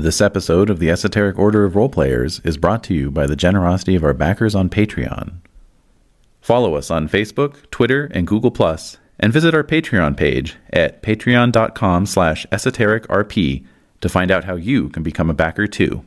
This episode of The Esoteric Order of Roleplayers is brought to you by the generosity of our backers on Patreon. Follow us on Facebook, Twitter, and Google+, and visit our Patreon page at patreon.com/esotericrp to find out how you can become a backer too.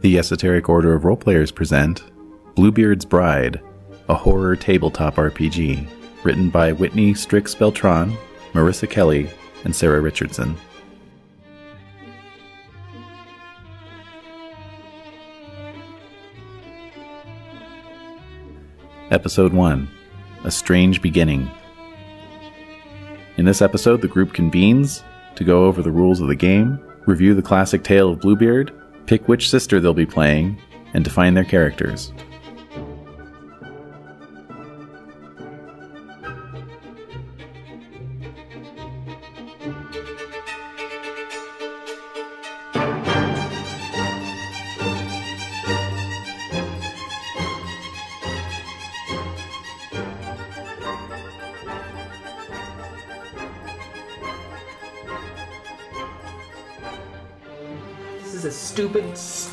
The Esoteric Order of Roleplayers present Bluebeard's Bride, a horror tabletop RPG, written by Whitney Strix Beltran, Marissa Kelly, and Sarah Richardson. Episode 1, A Strange Beginning. In this episode, the group convenes to go over the rules of the game, review the classic tale of Bluebeard, pick which sister they'll be playing, and define their characters.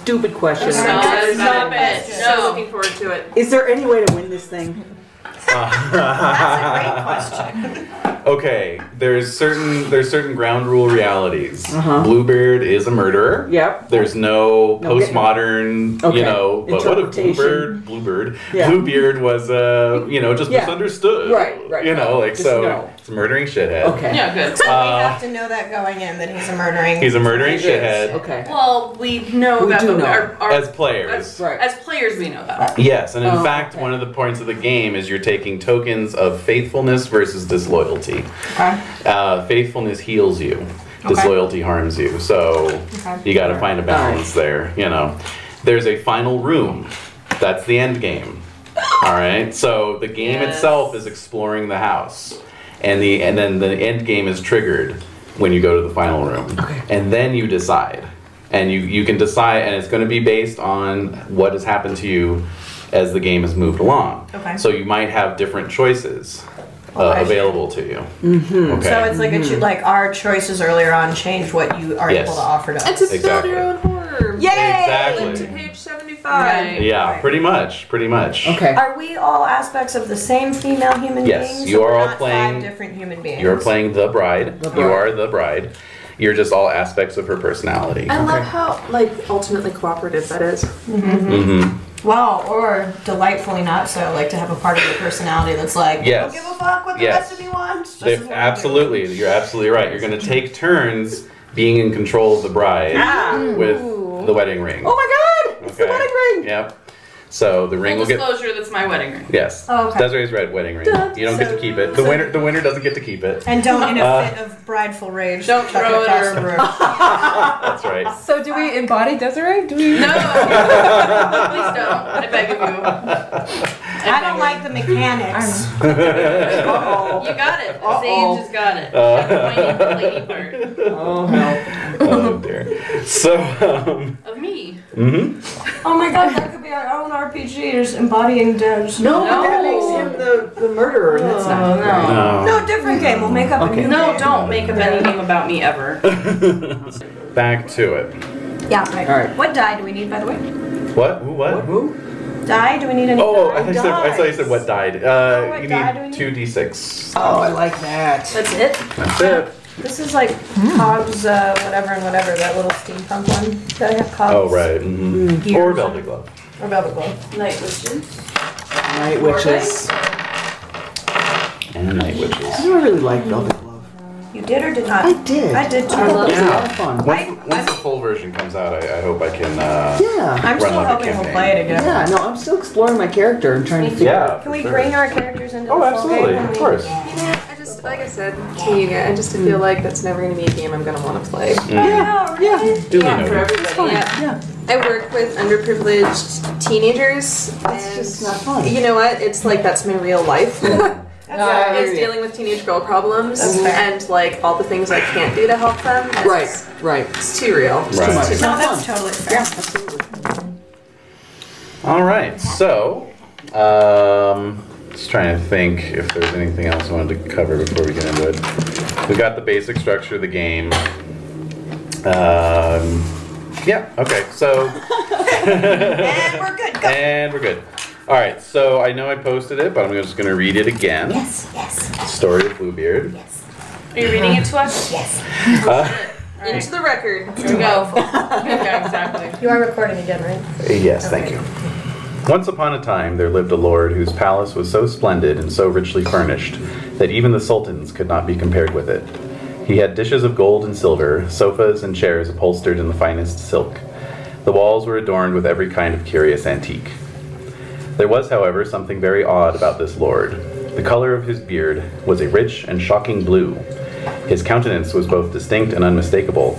Stupid question. Stop it. No. Looking forward to it. Is there any way to win this thing? That's a great question. Okay, there's certain ground rule realities. Bluebeard is a murderer. Yep. There's no postmodern, but what if Bluebeard? Yeah. Bluebeard was just misunderstood. Right. It's a murdering shithead. Okay. Yeah, good. We have to know that going in, that he's a murdering. He's a murdering shithead. Okay. Well, we know that as players, we know that. Yes, and in fact, one of the points of the game is you're taking tokens of faithfulness versus disloyalty. Okay. Faithfulness heals you. Disloyalty harms you. So you got to find a balance there. There's a final room. That's the end game. All right. So the game itself is exploring the house. And then the end game is triggered when you go to the final room. Okay. And then you decide. And you can decide, and it's going to be based on what has happened to you as the game has moved along. Okay. So you might have different choices available to you. Mm-hmm. Okay. So it's like our choices earlier on changed what you are able to offer to us. And to build your own horror. Yay! Exactly. Like to page 75. Right. Yeah, right. Pretty much. Okay. Are we all aspects of the same female human beings? Yes, you are all playing 5 different human beings. You're playing the bride. You are the bride. You're just all aspects of her personality. I love how ultimately cooperative that is. Mm-hmm. Mm-hmm. Wow, or delightfully not so, to have a part of your personality that's I don't give a fuck what the rest of you want. Absolutely, you're absolutely right. You're going to take turns being in control of the bride with the wedding ring. Oh my god, it's the wedding ring! Yep. So the ring that's my wedding ring. Yes. Oh, okay. Desiree's red wedding ring. You don't get to keep it. The winner doesn't get to keep it. And don't in a fit of brideful rage. Don't throw it across the room. That's right. So do we embody Desiree? Do we? No. Please don't. I beg of you. I don't like the mechanics. You got it. Sage just got it. The lady part. Oh hell. Oh dear. So. Of me. Mm-hmm. Oh my god. That could be our own RPG, just embodying Debs. No, that makes him the murderer. That's not right. No, different game. We'll make up a new game. No, don't make up any game about me ever. Back to it. Yeah, right. All right. What die do we need, by the way? What? Who? What? Who? Die? Do we need any? Oh, I thought you said what died. You need 2d6. Oh, I like that. That's it? That's it. This is like Cobb's whatever and whatever, that little steampunk one that I have Cobb's. Oh, right. Mm-hmm. Or Velvet Glove. Or Velvet Glove. Night Witches. And Night Witches. I don't really like Velvet Glove. You did or did not? I did. I did too. I love it. Once the full version comes out, I hope I can I'm still hoping we'll play it again. Yeah, no, I'm still exploring my character and trying to figure out. Can we bring our characters into the full game? Oh, absolutely. Of course. Yeah. Like I said to you guys, I just feel like that's never going to be a game I'm going to want to play. Yeah, for everybody. Yeah. I work with underprivileged teenagers. That's just not fun. You know what? It's that's my real life. It's dealing with teenage girl problems and all the things I can't do to help them. Right. It's too real. It's too much. No, that's totally fair. Yeah, absolutely. All right, so just trying to think if there's anything else I wanted to cover before we get into it. We got the basic structure of the game. Yeah, okay, so... And we're good, go. And we're good. All right, so I know I posted it, but I'm just going to read it again. Yes, yes. Story of Bluebeard. Yes. Are you reading it to us? Yes. Right. Into the record. Here we go. Okay, exactly. You are recording again, right? Yes, okay. Thank you. Once upon a time, there lived a lord whose palace was so splendid and so richly furnished that even the sultans could not be compared with it. He had dishes of gold and silver, sofas and chairs upholstered in the finest silk. The walls were adorned with every kind of curious antique. There was, however, something very odd about this lord. The color of his beard was a rich and shocking blue. His countenance was both distinct and unmistakable,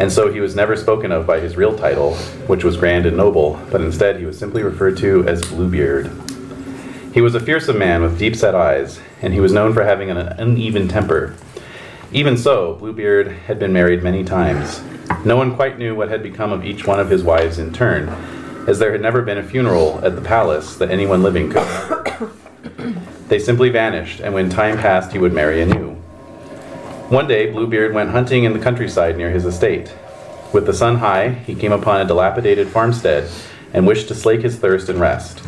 and so he was never spoken of by his real title, which was grand and noble, but instead he was simply referred to as Bluebeard. He was a fearsome man with deep-set eyes, and he was known for having an uneven temper. Even so, Bluebeard had been married many times. No one quite knew what had become of each one of his wives in turn, as there had never been a funeral at the palace that anyone living could remember. They simply vanished, and when time passed, he would marry anew. One day, Bluebeard went hunting in the countryside near his estate. With the sun high, he came upon a dilapidated farmstead and wished to slake his thirst and rest.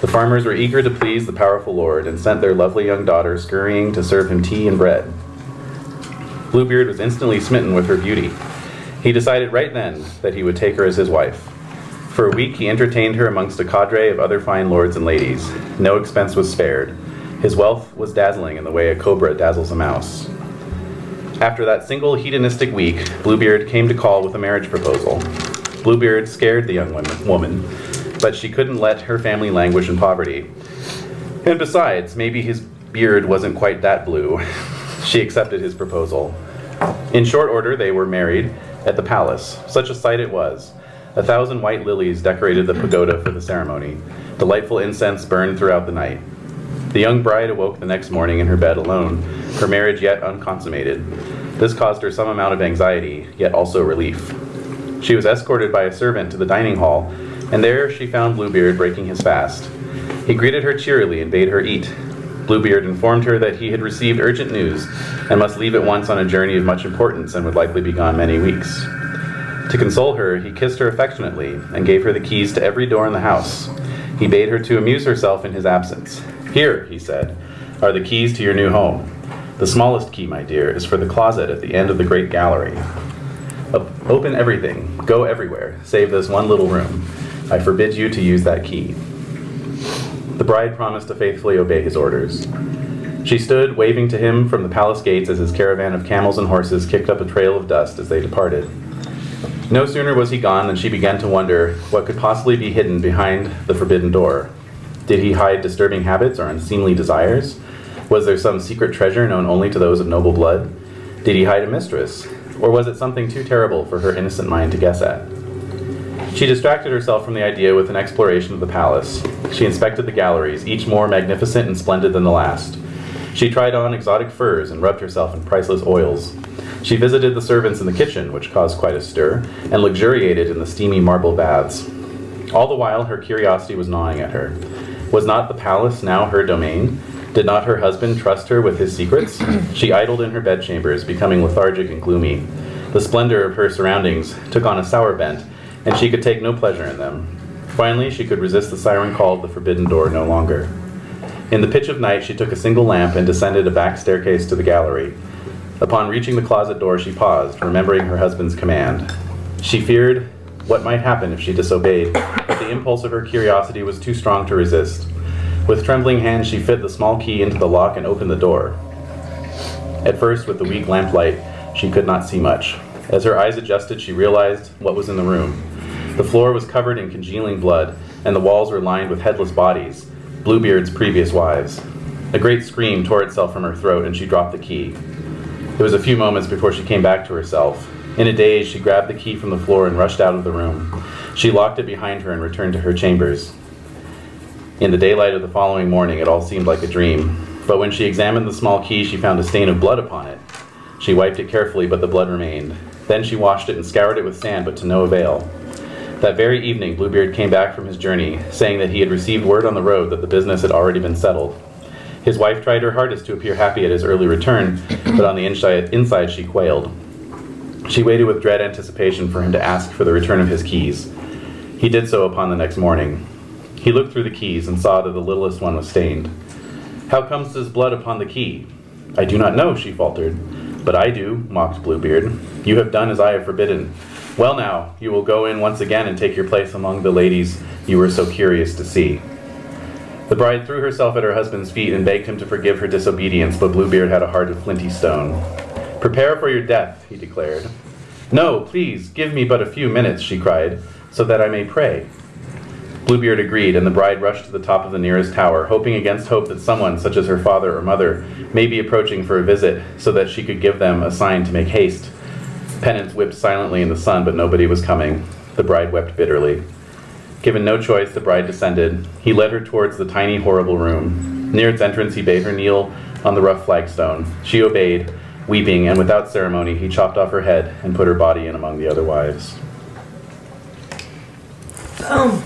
The farmers were eager to please the powerful lord and sent their lovely young daughter scurrying to serve him tea and bread. Bluebeard was instantly smitten with her beauty. He decided right then that he would take her as his wife. For a week, he entertained her amongst a cadre of other fine lords and ladies. No expense was spared. His wealth was dazzling in the way a cobra dazzles a mouse. After that single hedonistic week, Bluebeard came to call with a marriage proposal. Bluebeard scared the young woman, but she couldn't let her family languish in poverty. And besides, maybe his beard wasn't quite that blue. She accepted his proposal. In short order, they were married at the palace. Such a sight it was. 1,000 white lilies decorated the pagoda for the ceremony. Delightful incense burned throughout the night. The young bride awoke the next morning in her bed alone, her marriage yet unconsummated. This caused her some amount of anxiety, yet also relief. She was escorted by a servant to the dining hall, and there she found Bluebeard breaking his fast. He greeted her cheerily and bade her eat. Bluebeard informed her that he had received urgent news and must leave at once on a journey of much importance and would likely be gone many weeks. To console her, he kissed her affectionately and gave her the keys to every door in the house. He bade her to amuse herself in his absence. "Here," he said, "are the keys to your new home. The smallest key, my dear, is for the closet at the end of the great gallery. Open everything, go everywhere, save this one little room. I forbid you to use that key." The bride promised to faithfully obey his orders. She stood waving to him from the palace gates as his caravan of camels and horses kicked up a trail of dust as they departed. No sooner was he gone than she began to wonder what could possibly be hidden behind the forbidden door. Did he hide disturbing habits or unseemly desires? Was there some secret treasure known only to those of noble blood? Did he hide a mistress? Or was it something too terrible for her innocent mind to guess at? She distracted herself from the idea with an exploration of the palace. She inspected the galleries, each more magnificent and splendid than the last. She tried on exotic furs and rubbed herself in priceless oils. She visited the servants in the kitchen, which caused quite a stir, and luxuriated in the steamy marble baths. All the while, her curiosity was gnawing at her. Was not the palace now her domain? Did not her husband trust her with his secrets? She idled in her bedchambers, becoming lethargic and gloomy. The splendor of her surroundings took on a sour bent, and she could take no pleasure in them. Finally, she could resist the siren call of the forbidden door no longer. In the pitch of night, she took a single lamp and descended a back staircase to the gallery. Upon reaching the closet door, she paused, remembering her husband's command. She feared what might happen if she disobeyed, but the impulse of her curiosity was too strong to resist. With trembling hands, she fit the small key into the lock and opened the door. At first, with the weak lamplight, she could not see much. As her eyes adjusted, she realized what was in the room. The floor was covered in congealing blood, and the walls were lined with headless bodies, Bluebeard's previous wives. A great scream tore itself from her throat, and she dropped the key. It was a few moments before she came back to herself. In a daze, she grabbed the key from the floor and rushed out of the room. She locked it behind her and returned to her chambers. In the daylight of the following morning, it all seemed like a dream. But when she examined the small key, she found a stain of blood upon it. She wiped it carefully, but the blood remained. Then she washed it and scoured it with sand, but to no avail. That very evening, Bluebeard came back from his journey, saying that he had received word on the road that the business had already been settled. His wife tried her hardest to appear happy at his early return, but on the inside she quailed. She waited with dread anticipation for him to ask for the return of his keys. He did so upon the next morning. He looked through the keys and saw that the littlest one was stained. "How comes this blood upon the key?" "I do not know," she faltered. "But I do," mocked Bluebeard. "You have done as I have forbidden. Well now, you will go in once again and take your place among the ladies you were so curious to see." The bride threw herself at her husband's feet and begged him to forgive her disobedience, but Bluebeard had a heart of flinty stone. "Prepare for your death," he declared. "No, please, give me but a few minutes," she cried, "so that I may pray." Bluebeard agreed, and the bride rushed to the top of the nearest tower, hoping against hope that someone, such as her father or mother, may be approaching for a visit, so that she could give them a sign to make haste. Pennants whipped silently in the sun, but nobody was coming. The bride wept bitterly. Given no choice, the bride descended. He led her towards the tiny, horrible room. Near its entrance, he bade her kneel on the rough flagstone. She obeyed, weeping, and without ceremony, he chopped off her head and put her body in among the other wives. Boom.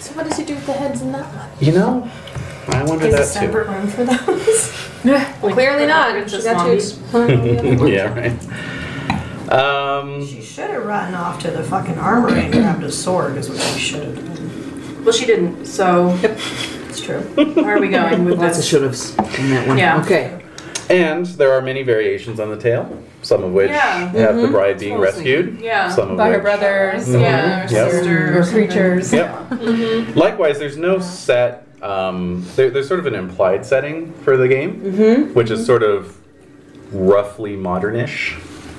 So what does he do with the heads in that one? You know, I wonder that too. Is a separate room for those? Clearly not. She got to explain. Yeah, right. She should have run off to the fucking armory and grabbed a sword, is what she should have done. Well, she didn't, so. Yep. It's true. Where are we going with lots this? Lots of should haves in that one. Yeah. Okay. And there are many variations on the tale, some of which have the bride being rescued, some of by her brothers, her sister, or creatures. Yep. Likewise, there's no set. There's sort of an implied setting for the game, which is sort of roughly modernish,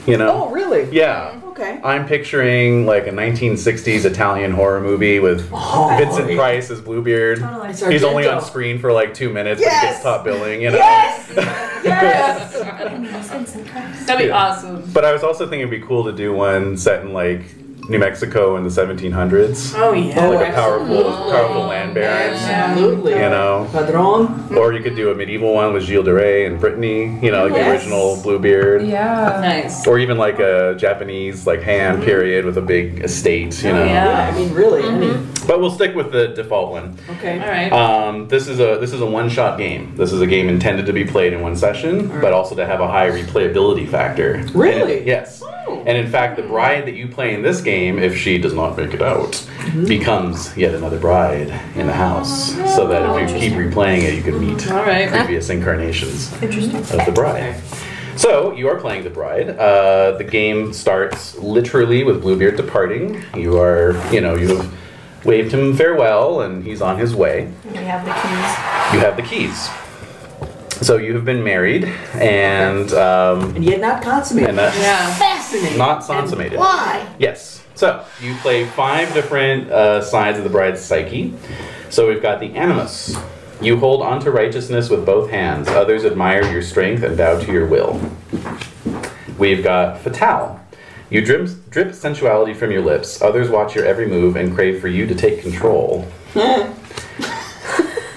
you know? Oh, really? Yeah. Okay. I'm picturing like a 1960s Italian horror movie with Vincent Price as Bluebeard. Totally. He's only on screen for like 2 minutes, but he gets top billing, you know? Yes! Yes! Vincent Price. That'd be awesome. But I was also thinking it'd be cool to do one set in like New Mexico in the 1700s. Oh yeah, like a powerful land barons. Absolutely, you know. Padron. Or you could do a medieval one with Gilles DeRay and Brittany. You know, like the original Bluebeard. Yeah, nice. Or even like a Japanese like Han period with a big estate. You know. Yeah, I mean, really. But we'll stick with the default one. Okay, all right. This is a one-shot game. This is a game intended to be played in one session, but also to have a high replayability factor. Really? Yes. And in fact, the bride that you play in this game, if she does not make it out, becomes yet another bride in the house. So that if you keep replaying it, you could meet previous incarnations of the bride. So you are playing the bride. The game starts literally with Bluebeard departing. You are, you know, you have waved him farewell, and he's on his way. We have the keys. You have the keys. So you have been married, and yet not consummated. Fascinating. Not consummated. And why? Yes. So you play 5 different sides of the bride's psyche. So we've got the animus. You hold on to righteousness with both hands. Others admire your strength and bow to your will. We've got fatale. You drip sensuality from your lips. Others watch your every move and crave for you to take control.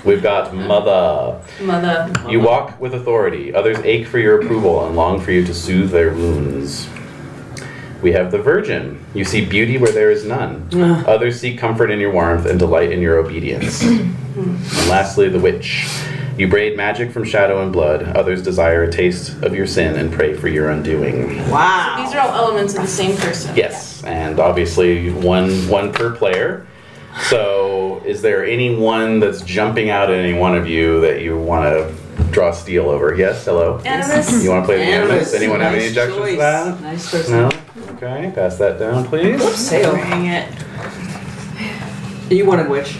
We've got mother. Mother. You walk with authority. Others ache for your approval and long for you to soothe their wounds. We have the virgin. You see beauty where there is none. Others seek comfort in your warmth and delight in your obedience. And lastly, the witch. You braid magic from shadow and blood. Others desire a taste of your sin and pray for your undoing. Wow. So these are all elements of the same person. Yes, and obviously one per player. So, is there anyone that's jumping out at any one of you that you want to draw steel over? Yes, hello? Animus. You want to play the Animus? Anyone have any objections to that? Nice choice. No? Okay, pass that down, please. Whoops, bring it. You wanted which?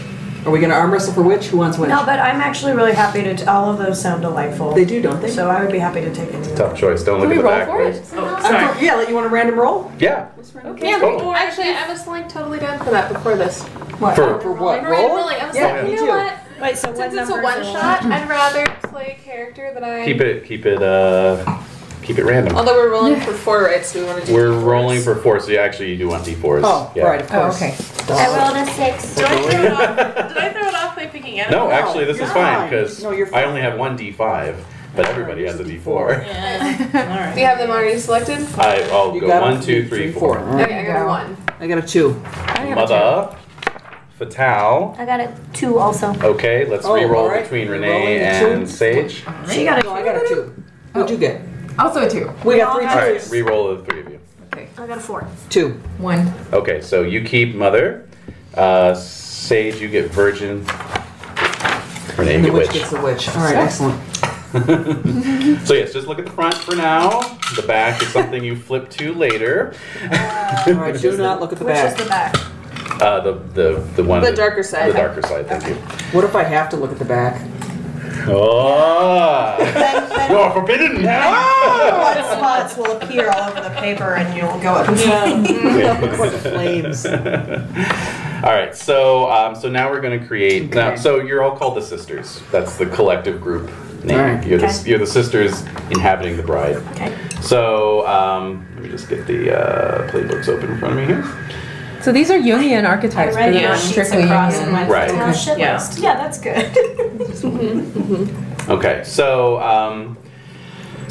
Are we going to arm wrestle for which? Who wants which? No, but I'm actually really happy to... all of those sound delightful. They do, don't they? So I would be happy to take it. Tough choice. Don't look at the back. Can we roll for it? Oh, sorry. Yeah, you want a random roll? Yeah. Okay. Yeah, totally. Actually, I was like totally down for that before this. What? For what? Rolling. I was like, you know what? Wait, so since it's a one shot, I'd rather play a character that I... Keep it random. Although we're rolling for 4, right? So we want to do... We're rolling for 4, so you do want d4s. Oh, right, of course. Oh, okay. I rolled a 6. Did I throw it off? Did I throw it off by picking out? No, actually, this is fine, because I only have one d5, but everybody has a d4. Yeah. All right. Do you have them already selected? I'll go 1, 2, 3, 4. Okay, I got 1. I got a 2. Mother. Fatal. I got a 2 also. Okay, let's reroll between Renee and Sage. She got a 2. I got a 2. What'd you get? Also a 2. We got 3 2s. All right, reroll the 3 of you. Okay. I got a 4. 2. 1. Okay, so you keep Mother. Sage, you get Virgin. Renee, you get the Witch. All right, excellent. So yes, just look at the front for now. The back is something you flip to later. All right, do not look at the back. Which is the back? The one. The darker side. The darker side. Thank you. What if I have to look at the back? Oh! You are forbidden now. Blood spots will appear all over the paper, and you'll go up. The flames. All right, so now we're going to create. Okay. Now, so you're all called the Sisters. That's the collective group name. Right. You're the Sisters inhabiting the Bride. Okay. So let me just get the playbooks open in front of me here. So these are Jungian archetypes. I read strictly Jungian. Right. Yeah, that's good. Okay, so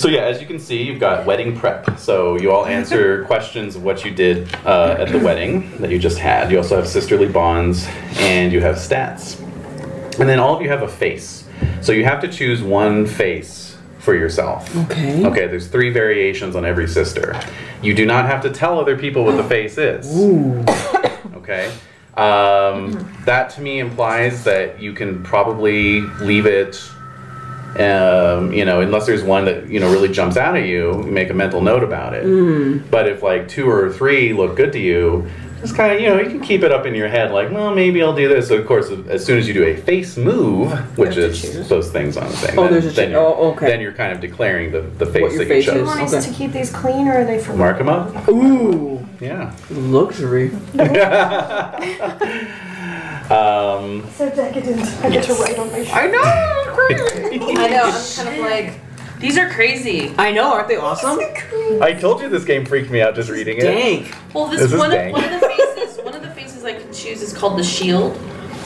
as you can see, you've got wedding prep. So you all answer questions of what you did at the wedding that you just had. You also have sisterly bonds, and you have stats. And then all of you have a face. So you have to choose one face for yourself. Okay. Okay, there's 3 variations on every sister. You do not have to tell other people what the face is. Ooh. Okay. That to me implies that you can probably leave it, unless there's one that, really jumps out at you, make a mental note about it. Mm. But if like 2 or 3 look good to you, just kind of, you can keep it up in your head, like, well, maybe I'll do this. So, of course, as soon as you do a face move, which is those things on the thing, then you're kind of declaring the face that you chose. Do you want us to keep these clean, or are they from? Mark them up. Ooh. Yeah. Luxury. So decadent. I get to write on my shirt. I know, I'm crazy. I know, I'm kind of like... These are crazy. I know, aren't they awesome? I told you this game freaked me out just reading it. Well, one of the faces I can choose is called the Shield,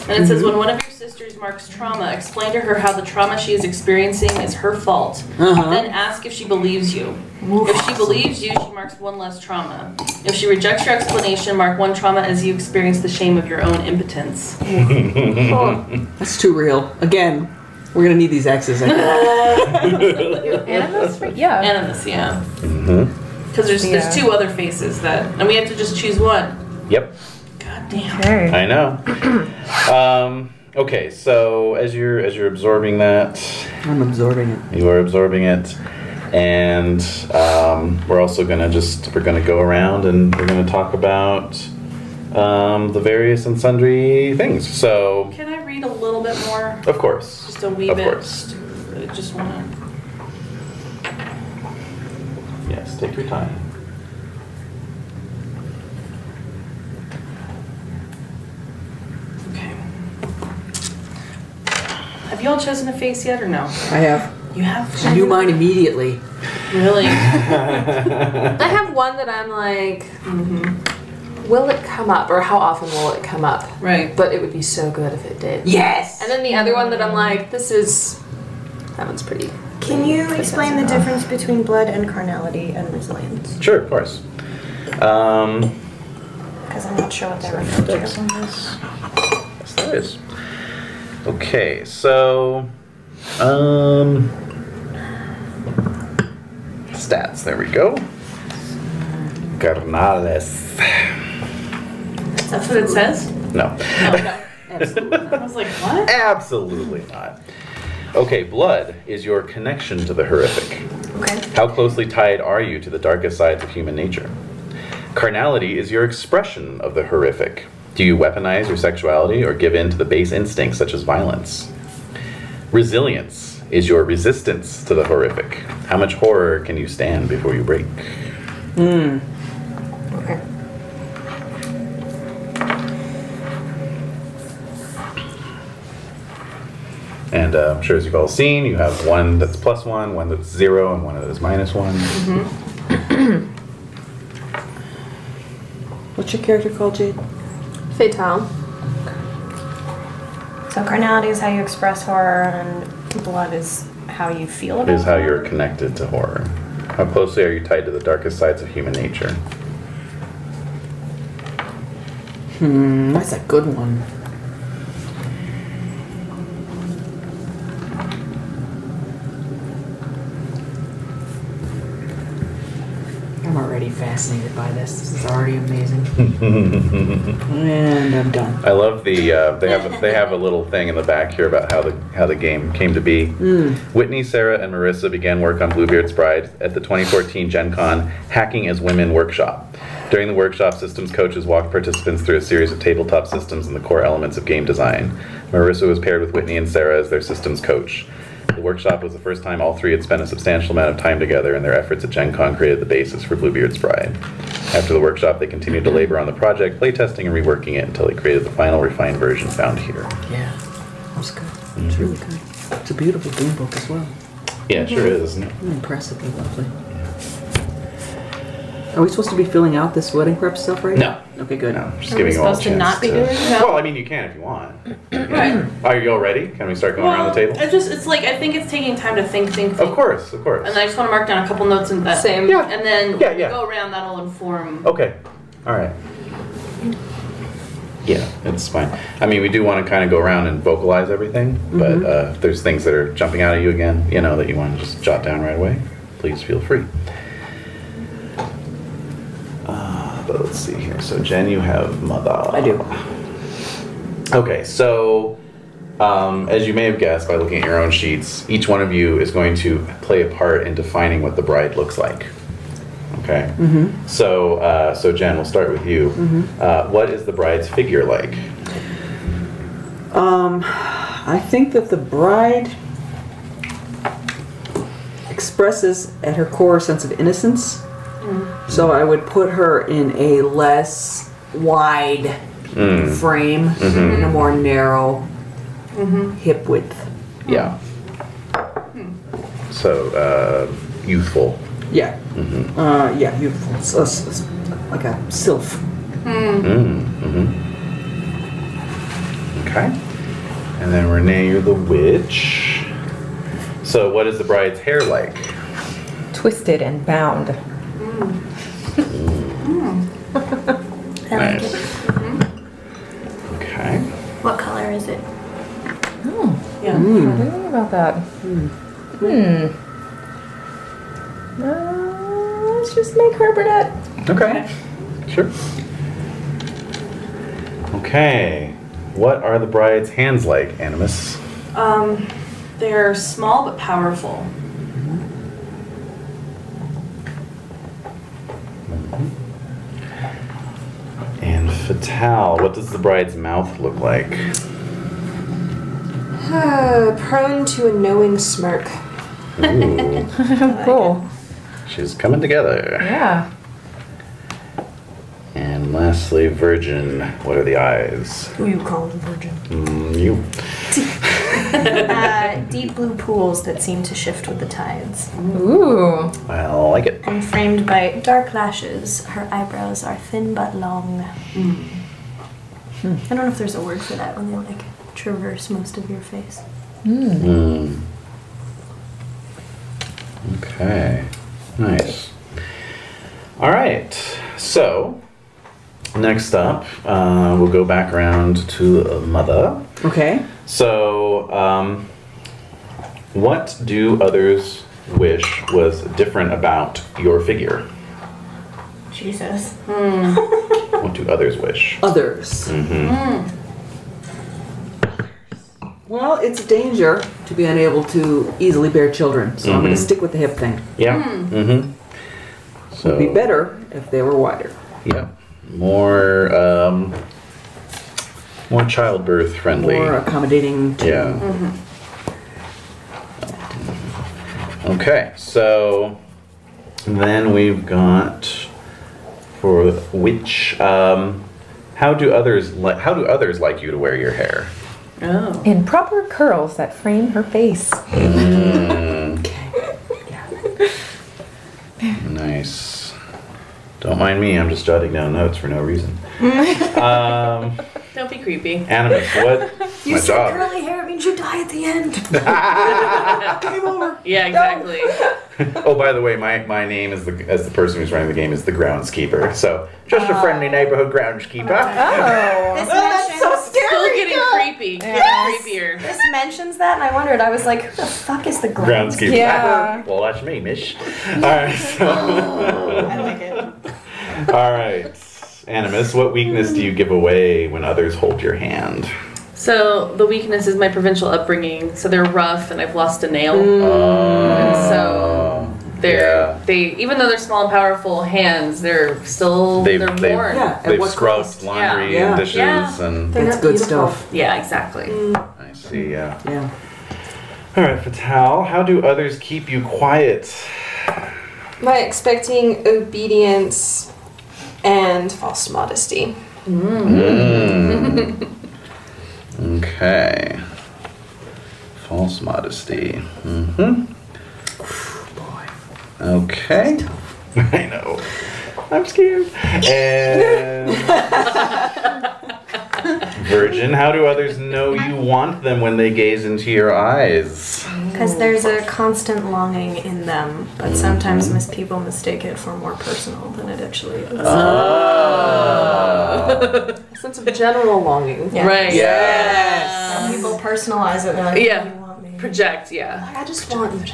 and it says when one of your sisters marks trauma, explain to her how the trauma she is experiencing is her fault. Then ask if she believes you. If she believes you, she marks 1 less trauma. If she rejects your explanation, mark 1 trauma as you experience the shame of your own impotence. That's too real. Again. We're gonna need these X's. Animus, right? Yeah. Animus, yeah. Because there's 2 other faces and we have to just choose one. Yep. God damn. Okay. I know. Okay, so as you're absorbing that, I'm absorbing it. You are absorbing it, and we're also gonna go around and we're gonna talk about the various and sundry things. So. Can I read a little bit more? Of course. Just a wee bit. Of course. Just wanna. Yes, take your time. Okay. Have you all chosen a face yet, or no? I have. You have? I knew mine immediately. Really? I have one that I'm like, will it come up, or how often will it come up? Right. But it would be so good if it did. Yes! And then the other one that I'm like, that one's pretty. Can you explain the difference between blood and carnality and resilience? Sure, of course. Because I'm not sure what they're referring to. Yes, there is. Okay, so... stats, there we go. Carnales. That's what it says? No. No. Absolutely not. I was like, what? Absolutely not. Okay, blood is your connection to the horrific. Okay. How closely tied are you to the darkest sides of human nature? Carnality is your expression of the horrific. Do you weaponize your sexuality or give in to the base instincts such as violence? Resilience is your resistance to the horrific. How much horror can you stand before you break? Hmm. Okay. And I'm sure as you've all seen, you have one that's +1, one that's 0, and one that is -1. What's your character called, Jade? Fatal. So carnality is how you express horror, and blood is how you feel about it. Is how you're connected to horror. How closely are you tied to the darkest sides of human nature? That's a good one. I'm already fascinated by this. This is already amazing. And I'm done. I love the they have a little thing in the back here about how the game came to be. Whitney, Sarah, and Marissa began work on Bluebeard's Bride at the 2014 Gen Con Hacking as Women workshop. During the workshop, systems coaches walked participants through a series of tabletop systems and the core elements of game design. Marissa was paired with Whitney and Sarah as their systems coach. The workshop was the first time all three had spent a substantial amount of time together, and their efforts at Gen Con created the basis for Bluebeard's Bride. After the workshop, they continued to labor on the project, playtesting and reworking it until they created the final refined version found here. Yeah, that was good. Mm-hmm. It's really good. It's a beautiful game book as well. Yeah, it sure is, isn't it? Impressively lovely. Are we supposed to be filling out this wedding prep stuff right now? No. Okay, good. No, I'm just giving you all a chance. Are we supposed to not be doing that? Well, I mean, you can if you want. Right. Are you all ready? Can we start going around the table? It's like, I think it's taking time to think. Of course, of course. And I just want to mark down a couple notes and that. Same. Yeah. And then go around, that'll inform. Okay. All right. Yeah, it's fine. I mean, we do want to kind of go around and vocalize everything, but if there's things that are jumping out at you again, you know, that you want to just jot down right away, please feel free. But let's see here. So, Jen, you have mother. I do. Okay, so as you may have guessed by looking at your own sheets, each one of you is going to play a part in defining what the bride looks like. Okay? Mm-hmm. So, Jen, we'll start with you. Mm-hmm. What is the bride's figure like? I think that the bride expresses at her core a sense of innocence. So I would put her in a less wide frame and a more narrow hip width. Yeah. So youthful. Yeah. Yeah, youthful. It's like a sylph. Okay. And then Renee, you're the witch. So what is the bride's hair like? Twisted and bound. Nice. Okay. What color is it? Oh, yeah. I don't know about that. Let's just make her brunette. Okay. Sure. Okay. What are the bride's hands like, Animus? They're small but powerful. And Fatal, what does the bride's mouth look like? Prone to a knowing smirk. Ooh. Cool. She's coming together. Yeah. And lastly, Virgin, what are the eyes? Who you call the Virgin? You. Deep blue pools that seem to shift with the tides. Ooh. I like it. And framed by dark lashes, her eyebrows are thin but long. I don't know if there's a word for that when they like traverse most of your face. Okay. Nice. All right. So, next up, we'll go back around to Mother. Okay. So, what do others wish was different about your figure? Jesus. What do others wish? Others. Well, it's a danger to be unable to easily bear children, so I'm going to stick with the hip thing. Yeah. So, it would be better if they were wider. Yeah. More childbirth friendly. More accommodating. Yeah. Okay, so then we've got for which how do others like you to wear your hair? Oh. In proper curls that frame her face. Nice. Don't mind me, I'm just jotting down notes for no reason. Don't be creepy. Animus, what? You said curly hair, it means did you die at the end? Game over. Yeah, exactly. Oh, by the way, my name is as the person who's running the game is the groundskeeper. So just a friendly neighborhood groundskeeper. Oh, this that's so scary. Still getting creepy. Yeah. Yes. Getting creepier. This mentions that, and I wondered. I was like, who the fuck is the groundskeeper? Yeah. Well, that's me, Mish. All right. So. Oh, I like it. All right, Animus. What weakness do you give away when others hold your hand? So the weakness is my provincial upbringing. So they're rough, and I've lost a nail. Mm. And so they even though they're small and powerful hands, they're still they're worn. Yeah. They've scrubbed laundry and dishes and it's good stuff. Yeah, exactly. Mm. I see. Yeah. Yeah. All right, Fatal. How do others keep you quiet? By expecting obedience and false modesty. Mm. Mm. Okay. False modesty. Mm-hmm. Boy. Okay. I know. I'm scared. And Virgin, how do others know you want them when they gaze into your eyes? Because there's a constant longing in them, but sometimes people mistake it for more personal than it actually is. Oh. A sense of general longing. Yeah. Right. Yes. Some people personalize it. They're like, yeah. You want me? Project. Yeah. Like, I just want.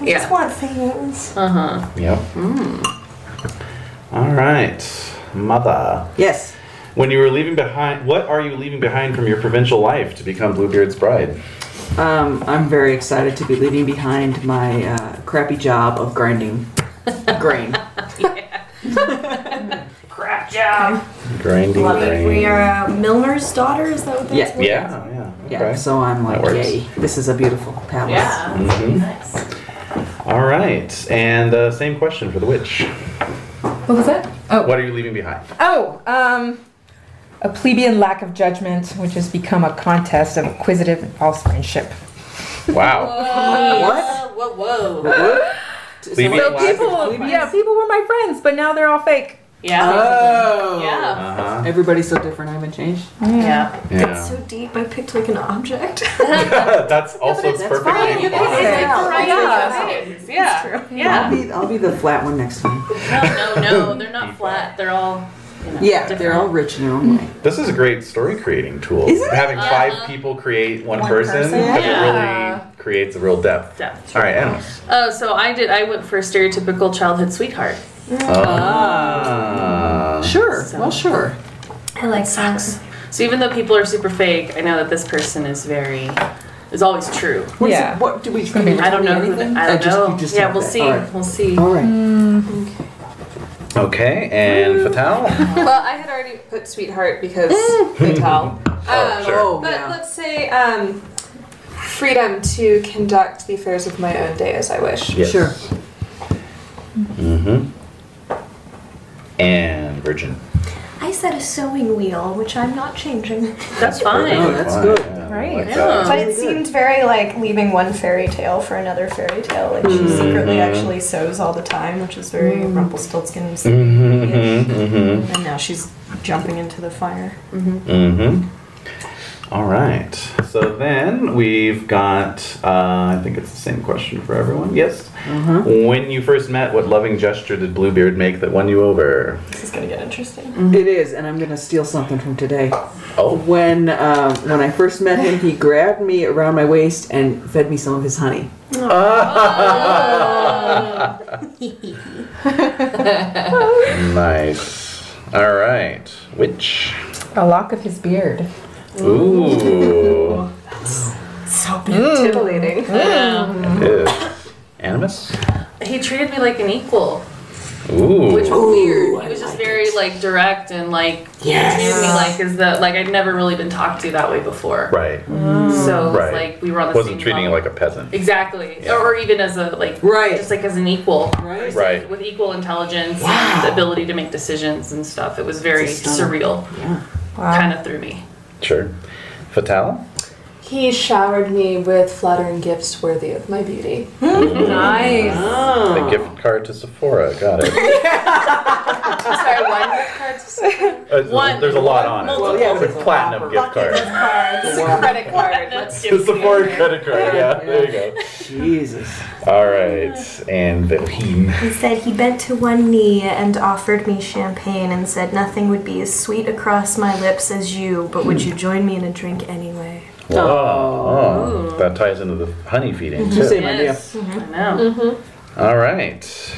I just want things. Uh huh. Yep. Mm. All right, Mother. Yes. When you were leaving behind, what are you leaving behind from your provincial life to become Bluebeard's Bride? I'm very excited to be leaving behind my crappy job of grinding grain. Crap job. Grinding grain. We are a milner's daughter, is that what that's okay. Yeah, so I'm like, yay, this is a beautiful palace. Yeah, mm-hmm. Nice. All right, and same question for the witch. What was that? Oh. What are you leaving behind? Oh, a plebeian lack of judgment, which has become a contest of acquisitive and false friendship. Wow. Whoa. What? Whoa, whoa. What? So people were my friends, but now they're all fake. Yeah. Oh. Yeah. Uh-huh. Everybody's so different. I haven't changed. Yeah. That's so deep. I picked like an object. That's also perfectly fine. You can say that. Yeah. True. Yeah. I'll be the flat one next time. No. They're not flat. They're all. You know, different. They're all rich now. Mm-hmm. This is a great story-creating tool. Isn't it? Having five people create one person because it really creates a real depth. All right, Animus. Oh, so I went for a stereotypical childhood sweetheart. Sure. So. Well, sure. I like socks. So even though people are super fake, I know that this person is always true. What do we? I don't know. I don't know. We'll see. Right. We'll see. All right. Mm. Okay, and Fatal? Well, I had already put sweetheart because Fatal. Let's say freedom to conduct the affairs of my own day as I wish. Yes. Sure. Mm-hmm. And Virgin. I said a sewing wheel, which I'm not changing. That's fine. Oh, that's good. Yeah, right. Like that. But it seemed very like leaving one fairy tale for another fairy tale. Like she secretly actually sews all the time, which is very Rumpelstiltskin. And now she's jumping into the fire. All right. So then we've got, I think it's the same question for everyone. Yes. When you first met, what loving gesture did Bluebeard make that won you over? This is going to get interesting. It is, and I'm going to steal something from today. Oh. When I first met him, he grabbed me around my waist and fed me some of his honey. Oh. Nice. All right. Which? A lock of his beard. Ooh. That's so titillating. Yeah. Animus? He treated me like an equal. Ooh. Which was weird. He was just very like direct and like he treated me like I'd never really been talked to that way before. Right. So it's like we were on the same level. Wasn't treating you like a peasant. Exactly. Yeah. Or even as a just like as an equal. Right. Right. With equal intelligence and the ability to make decisions and stuff. It was very surreal. Yeah. Wow. Kind of threw me. Sure. Fatal? He showered me with flattering gifts worthy of my beauty. Nice. Oh. A gift card to Sephora. Got it. Sorry, one gift card to Sephora? One. There's a lot on it. Well, yeah, it's a platinum gift card. Credit card. The Sephora credit card, yeah. There you go. Jesus. All right. And Valheim. He said he bent to one knee and offered me champagne and said nothing would be as sweet across my lips as you, but would you join me in a drink anyway? Oh, that ties into the honey feeding too. Same idea. Mm-hmm. I know. Mm-hmm. All right,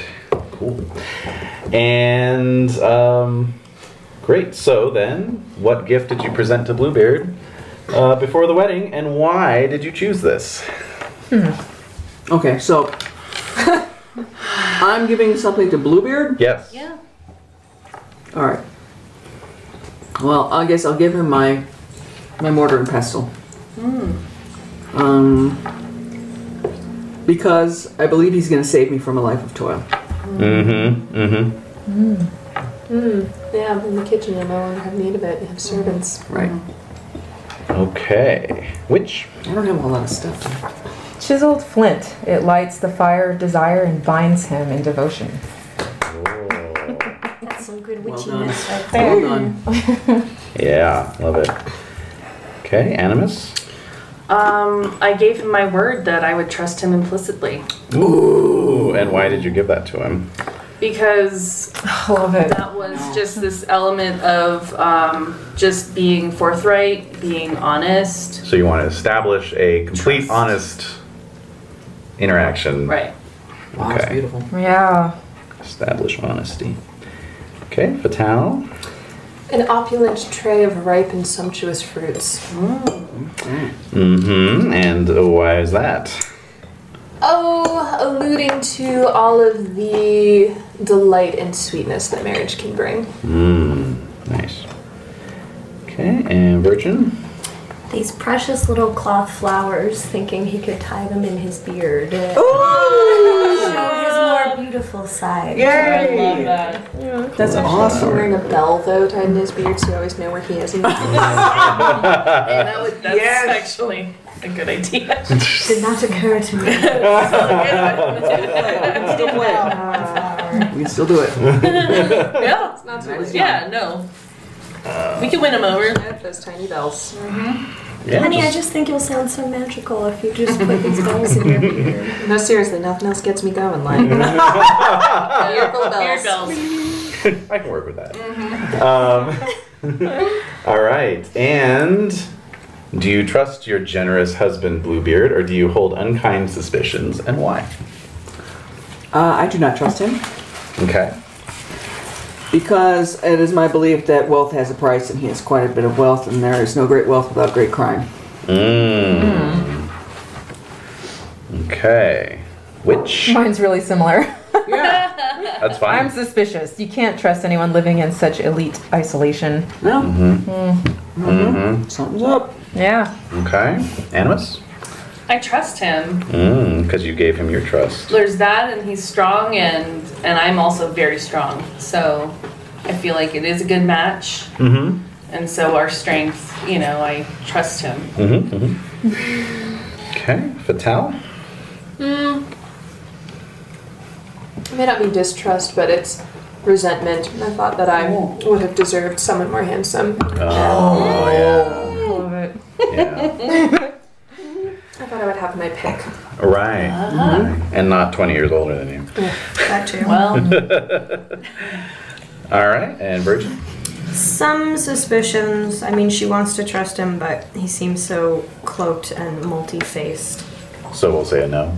cool. And great. So then, what gift did you present to Bluebeard before the wedding, and why did you choose this? Hmm. Okay, so I'm giving something to Bluebeard. Yes. Yeah. All right. Well, I guess I'll give him my mortar and pestle. Mm. Because I believe he's going to save me from a life of toil. Mm-hmm. Mm-hmm. Mm. Mm. Yeah, I'm in the kitchen and I won't have need of it. You have servants. Right. Okay. Which? I don't have a lot of stuff. Chiseled flint. It lights the fire of desire and binds him in devotion. Oh. That's some good witchiness right there. Well done. Yeah, love it. Okay, Animus? I gave him my word that I would trust him implicitly. Ooh, and why did you give that to him? Because that was just this element of just being forthright, being honest. So you want to establish a complete honest interaction. Right. Wow, okay. That's beautiful. Yeah. Establish honesty. Okay, Fatal? An opulent tray of ripe and sumptuous fruits. Mm-hmm. And why is that? Oh, alluding to all of the delight and sweetness that marriage can bring. Mm, nice. Okay, and Virgin? These precious little cloth flowers, thinking he could tie them in his beard. Beautiful side. Yay! I love that. Yeah, cool. That's awesome. Wearing a bell though, tied in his beard, so you always know where he is. That's actually a good idea. Did not occur to me. We can still do it. No, it's not too late. Yeah, no. We can win him over. Those tiny bells. Mm-hmm. Yeah, honey, I just think you'll sound so magical if you just put these bells in your ear. No, seriously, nothing else gets me going like ear bells. I can work with that. Mm-hmm. All right, and do you trust your generous husband, Bluebeard, or do you hold unkind suspicions, and why? I do not trust him. Okay. Because it is my belief that wealth has a price, and he has quite a bit of wealth, and there is no great wealth without great crime. Mm. Mm. Okay. Which? Mine's really similar. Yeah. That's fine. I'm suspicious. You can't trust anyone living in such elite isolation. No. Mm-hmm. Mm-hmm. Mm-hmm. Something's up. Yeah. Okay. Animus? I trust him. Because you gave him your trust. There's that, and he's strong, and I'm also very strong. So I feel like it is a good match. Mm-hmm. And so our strength, you know, I trust him. Mm-hmm, mm-hmm. Okay, Fatal? It may not be distrust, but it's resentment. I thought that I would have deserved someone more handsome. Oh, yeah. I love it. Yeah. I thought I would have my pick. Right. Mm-hmm. And not 20 years older than you. Yeah, that too. Well. All right. And Virgin? Some suspicions. I mean, she wants to trust him, but he seems so cloaked and multi-faced. So we'll say a no.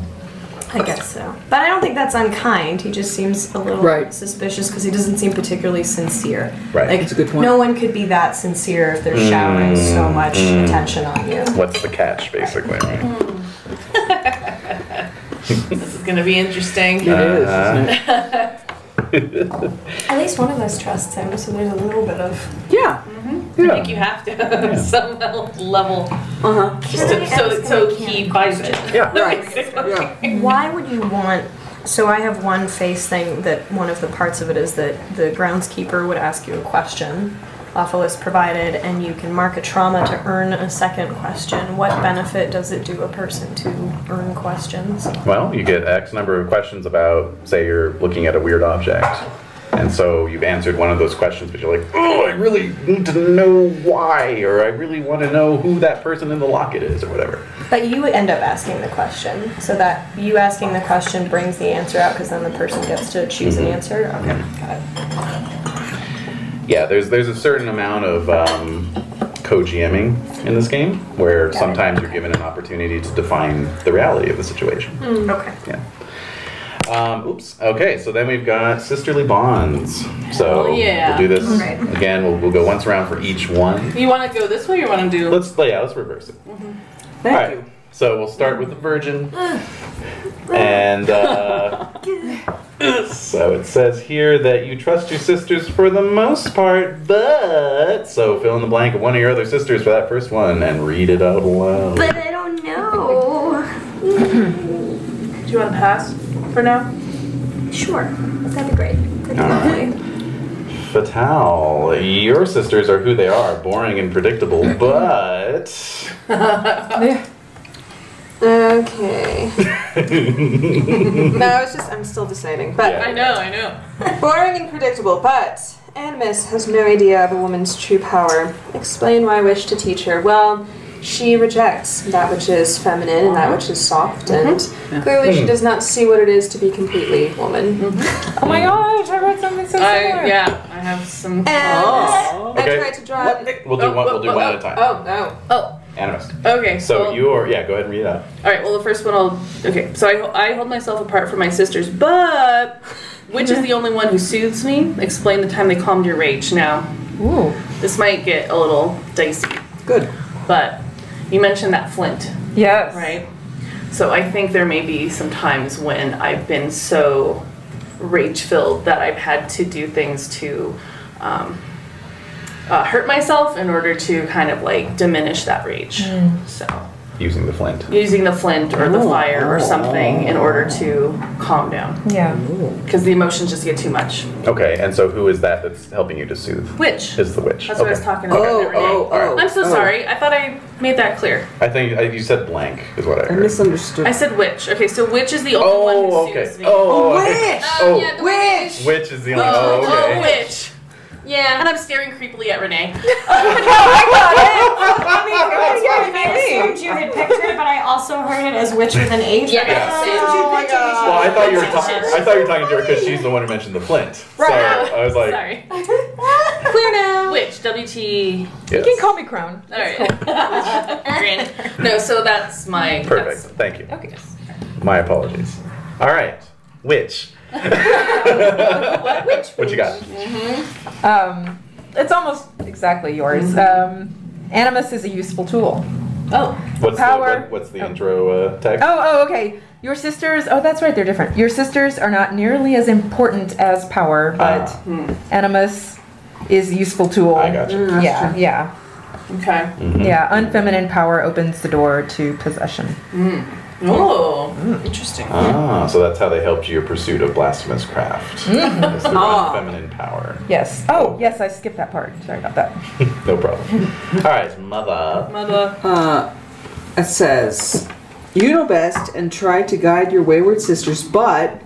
I guess so. But I don't think that's unkind. He just seems a little suspicious because he doesn't seem particularly sincere. Right. Like, that's a good point. No one could be that sincere if they're showering so much attention on you. What's the catch, basically? Right. This is going to be interesting. It is, isn't it? At least one of us trusts him, so there's a little bit of... Yeah. I think you have to have some level, so he buys it. Yeah, right. Yeah. Why would you want? So I have one face thing that one of the parts of it is that the groundskeeper would ask you a question, off a list provided, and you can mark a trauma to earn a second question. What benefit does it do a person to earn questions? Well, you get X number of questions about, say you're looking at a weird object, and so you've answered one of those questions, but you're like, oh, I really need to know why, or I really want to know who that person in the locket is, or whatever. But you end up asking the question, so that you asking the question brings the answer out, because then the person gets to choose an answer. Okay, got it. Yeah, there's a certain amount of co-GMing in this game, where sometimes you're given an opportunity to define the reality of the situation. Okay. Yeah. Okay, so then we've got sisterly bonds. So we'll do this again. We'll go once around for each one. You want to go this way, or you want to do? Let's reverse it. All right. So we'll start with the virgin, and so it says here that you trust your sisters for the most part, but so fill in the blank of one of your other sisters for that first one and read it out loud. But I don't know. Do you want to pass for now? Sure, that'd be great. All right. Fatal. Your sisters are who they are, boring and predictable, but. Okay. I'm still deciding. But yeah. I know. Boring and predictable, but Animus has no idea of a woman's true power. Explain why I wish to teach her. Well, she rejects that which is feminine and that which is soft, and clearly she does not see what it is to be completely woman. Oh my gosh, I read something so similar. Yeah, I have some. And I tried to draw. We'll do one at a time. Animus. Okay. So go ahead and read that. All right. Well, the first one So I hold myself apart from my sisters, but which is the only one who soothes me? Explain the time they calmed your rage. Now, this might get a little dicey. Good. But you mentioned that Flint. Yes. Right. So I think there may be some times when I've been so rage-filled that I've had to do things to. Hurt myself in order to kind of like diminish that rage. So using the flint. Using the flint or the fire or something in order to calm down. Yeah. Because the emotions just get too much. Okay, and so who is that's helping you to soothe? Witch. Is the witch. That's what I was talking about. I'm so sorry. I thought I made that clear. I think you said blank is what I heard. I misunderstood. I said witch. Okay, so witch is the only one who soothes me. Witch! Witch is the only one. Witch. Yeah, and I'm staring creepily at Renee. I assumed you had picked her, but I also heard it as witch with an H. I thought you were talking. I thought you were talking to her because she's the one who mentioned the flint. Right. So I was like, sorry. Clear now. Witch. WT. Yes. You can call me Crone. All right. Cool. No, so that's my. Perfect. Thank you. Okay. My apologies. All right. Witch. What you got? It's almost exactly yours. Animus is a useful tool. What's the intro text? Okay. Your sisters. Oh, that's right. They're different. Your sisters are not nearly as important as power, but animus is a useful tool. I got you. Yeah. Okay. Yeah. Unfeminine power opens the door to possession. Interesting. So that's how they helped your pursuit of blasphemous craft. Feminine power. Yes. Oh, yes, I skipped that part. Sorry about that. No problem. All right, mother. Mother. It says, you know best and try to guide your wayward sisters, but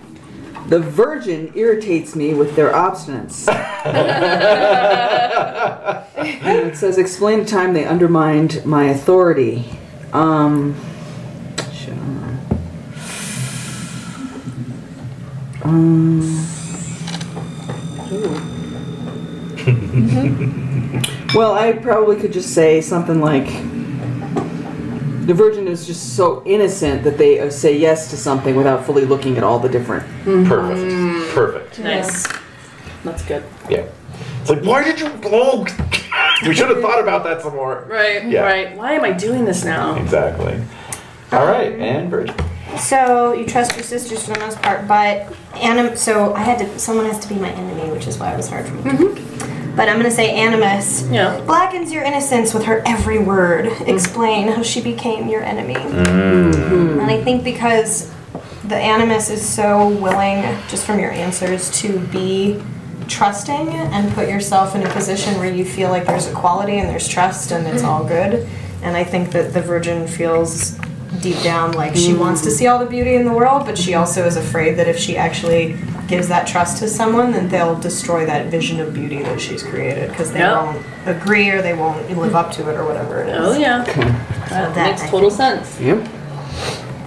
the virgin irritates me with their obstinance. And it says, explain the time they undermined my authority. Well, I probably could just say something like, the virgin is just so innocent that they say yes to something without fully looking at all the different. Perfect. Nice. That's good. Yeah. It's like, why did you blow? We should have thought about that some more. Right. Why am I doing this now? Exactly. All right, and virgin. So you trust your sisters for the most part, but someone has to be my enemy, which is why it was hard for me. But I'm going to say animus blackens your innocence with her every word. Explain how she became your enemy. And I think because the animus is so willing, just from your answers, to be trusting and put yourself in a position where you feel like there's equality and there's trust and it's all good. And I think that the virgin feels deep down like she wants to see all the beauty in the world, but she also is afraid that if she actually gives that trust to someone, then they'll destroy that vision of beauty that she's created because they won't agree or they won't live up to it or whatever it is. Oh, yeah. So that makes total sense. Yep.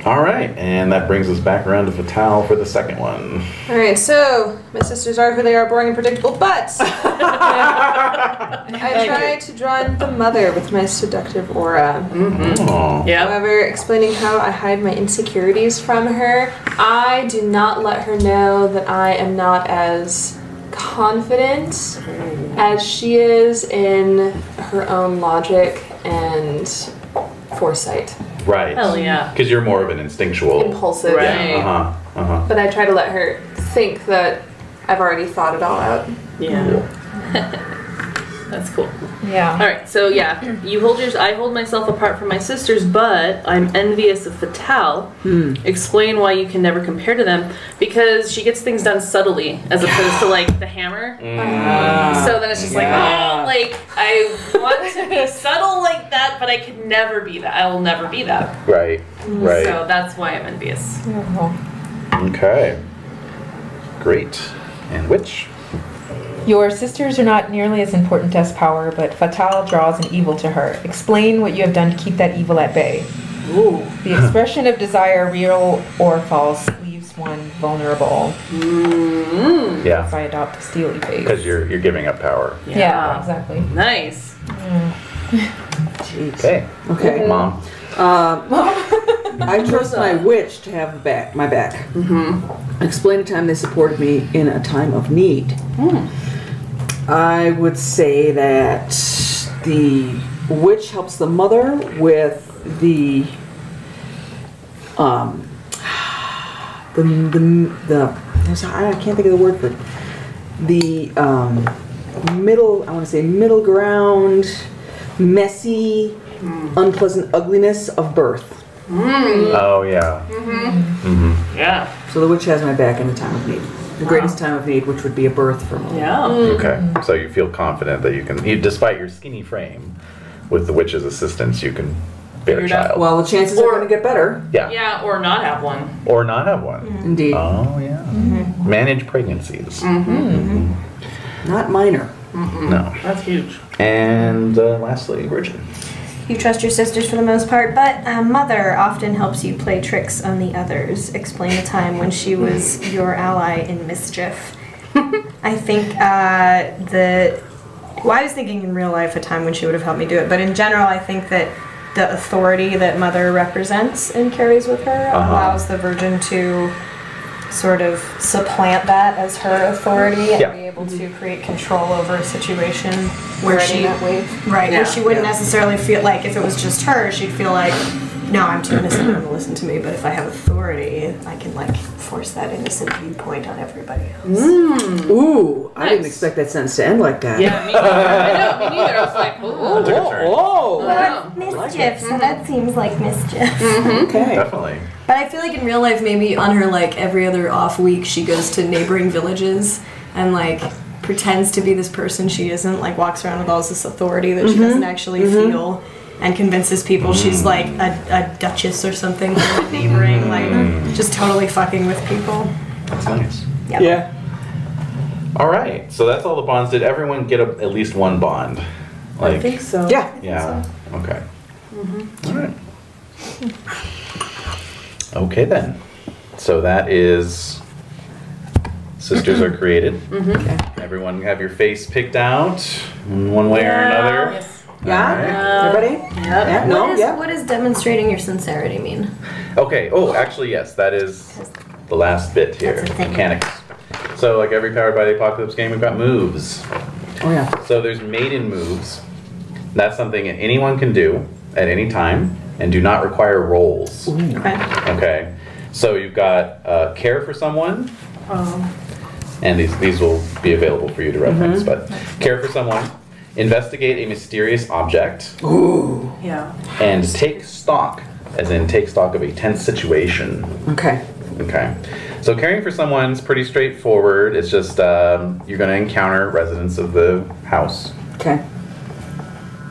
All right, and that brings us back around to Vital for the second one. All right, so my sisters are who they are, boring and predictable, but I try to draw in the mother with my seductive aura. However, explaining how I hide my insecurities from her, I do not let her know that I am not as confident as she is in her own logic and foresight. Right. Hell yeah. Because you're more of an instinctual. Impulsive. Right. Yeah. Uh-huh. Uh-huh. But I try to let her think that I've already thought it all out. Yeah. Cool. That's cool. Yeah. All right. So, yeah. You hold yours. I hold myself apart from my sisters, but I'm envious of Fatale. Explain why you can never compare to them. Because she gets things done subtly as opposed to, like, the hammer. So then it's just like, oh, like, I want to be subtle like that, but I could never be that. I will never be that. Right. Right. So that's why I'm envious. Okay. Great. And which? Your sisters are not nearly as important as power, but Fatale draws an evil to her. Explain what you have done to keep that evil at bay. Ooh. The expression of desire, real or false, leaves one vulnerable. Yeah. So I adopt the steely face. Because you're giving up power. Yeah, exactly. Nice. Jeez. Okay. Okay. Mom. I trust my witch to have my back. Explain a time they supported me in a time of need. I would say that the witch helps the mother with the I can't think of the word for it. The middle, I want to say middle ground, messy, unpleasant ugliness of birth. Oh, yeah. Yeah. So the witch has my back in the time of need. The greatest time of need, which would be a birth for me. Okay. So you feel confident that you can, despite your skinny frame, with the witch's assistance, you can bear a child. Well, the chances are going to get better. Yeah. Yeah, or not have one. Or not have one. Indeed. Oh, yeah. Manage pregnancies. Not minor. No. That's huge. And lastly, Bridget. You trust your sisters for the most part, but Mother often helps you play tricks on the others. Explain a time when she was your ally in mischief. I think well, I was thinking in real life a time when she would have helped me do it, but in general I think that the authority that Mother represents and carries with her allows the Virgin to sort of supplant that as her authority and be able to create control over a situation where she where she wouldn't necessarily feel like if it was just her, she'd feel like, no, I'm too innocent, no one will listen to me, but if I have authority, I can like force that innocent viewpoint on everybody else. Ooh, nice. I didn't expect that sentence to end like that. Yeah, me neither. I know, me neither. I was like, oh, mischief, so that seems like mischief. Okay. Definitely. But I feel like in real life, maybe on her like every other off week, she goes to neighboring villages and like pretends to be this person she isn't, like walks around with all this authority that she doesn't actually feel and convinces people she's like a duchess or something from a neighboring, like just totally fucking with people. That's nice. Yep. Yeah. All right, so that's all the bonds. Did everyone get at least one bond? Like, I think so. Yeah. Yeah. So. Okay. All right. Okay then, so that is sisters are created. Okay. Everyone have your face picked out in one way or another. Everybody. Yeah. What does demonstrating your sincerity mean? Okay. Oh, actually, yes, that is the last bit here. Mechanics. So, like every Powered by the Apocalypse game, we've got moves. Oh yeah. So there's maiden moves. That's something that anyone can do at any time. And do not require rolls. Okay. So you've got care for someone, and these will be available for you to reference. But care for someone, investigate a mysterious object, and take stock, as in take stock of a tense situation. Okay. So caring for someone's pretty straightforward. It's just you're going to encounter residents of the house. Okay.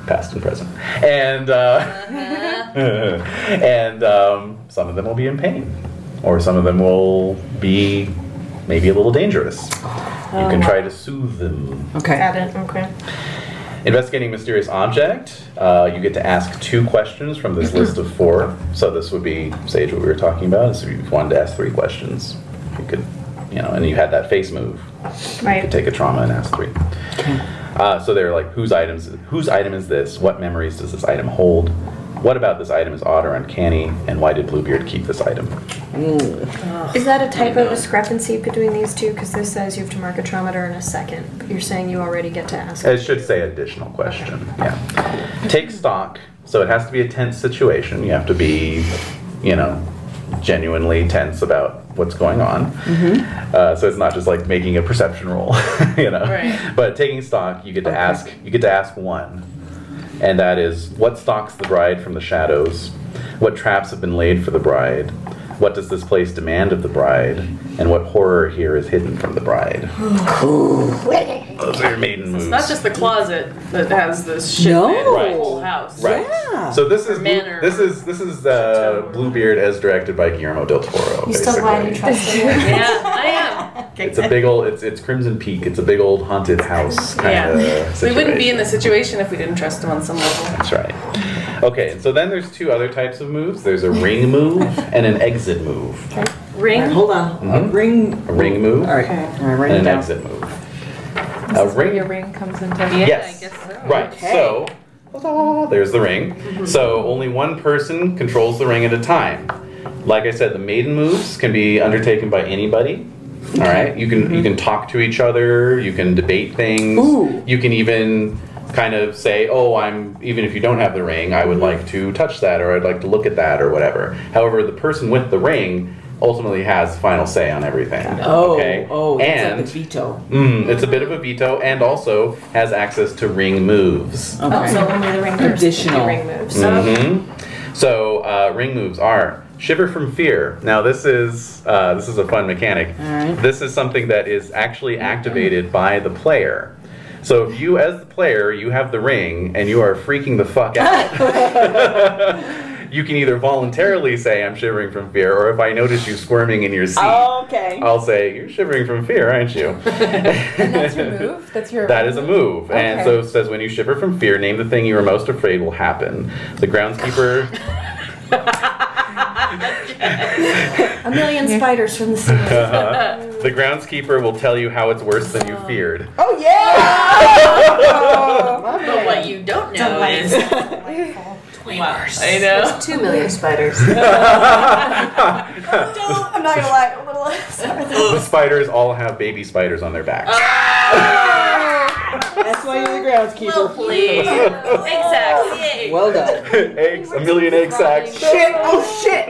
Past and present. And and some of them will be in pain, or some of them will be maybe a little dangerous. You can try to soothe them. Okay. Got it. Okay. Investigating mysterious object, you get to ask 2 questions from this list of 4. So this would be, Sage, what we were talking about. So if you wanted to ask 3 questions, you could, you know, and you had that face move. Right. You could take a trauma and ask 3. Okay. So they're like, whose item is this? What memories does this item hold? What about this item is odd or uncanny? And why did Bluebeard keep this item? Mm. Is that a typo discrepancy between these 2? Because this says you have to mark a traumator in a second. But you're saying you already get to ask. It should say additional question. Okay. Yeah. Take stock. So it has to be a tense situation. You have to be, you know, genuinely tense about what's going on. Mm-hmm. So it's not just like making a perception roll, you know. Right. But taking stock, you get to ask. You get to ask 1. And that is, what stalks the bride from the shadows? What traps have been laid for the bride? What does this place demand of the bride? And what horror here is hidden from the bride? Those are your maiden moves. It's not just the closet that has this shit the whole house. Right. Yeah. So this is Bluebeard as directed by Guillermo del Toro. You still highly trust him? Yeah, I am. It's a big old. It's Crimson Peak. It's a big old haunted house kind of. Yeah. We wouldn't be in this situation if we didn't trust him on some level. That's right. Okay, so then there's 2 other types of moves. There's a ring move and an exit move. Okay. Ring? Right, hold on. Mm-hmm. A ring move. All right. Okay. Right, and an exit move. Where your ring comes into play. Yes. I guess so. Right. Okay. So there's the ring. Mm-hmm. So only one person controls the ring at a time. Like I said, the maiden moves can be undertaken by anybody. Okay. All right. You can you can talk to each other. You can debate things. Ooh. You can even kind of say, oh, even if you don't have the ring, I would like to touch that, or I'd like to look at that, or whatever. However, the person with the ring ultimately has final say on everything. Okay? And it's like a veto. It's a bit of a veto, and also has access to ring moves. Okay. Oh, so only the ring moves. Additional ring moves. Mm-hmm. So ring moves are shiver from fear. Now this is a fun mechanic. All right. This is something that is actually activated by the player. So if you, as the player, you have the ring, and you are freaking the fuck out, you can either voluntarily say, I'm shivering from fear, or if I notice you squirming in your seat, I'll say, you're shivering from fear, aren't you? And that's your move? That is a move. Okay. And so it says, when you shiver from fear, name the thing you are most afraid will happen. The groundskeeper... A million spiders from the sea. The groundskeeper will tell you how it's worse than you feared. Oh, yeah! But what you don't know is... Wow, I know. There's 2 million spiders. I'm not going to lie. A little less. The spiders all have baby spiders on their backs. That's why you're the groundskeeper. Please. Egg sacks. Well done. Eggs. A million egg sacks. Shit. Oh, shit.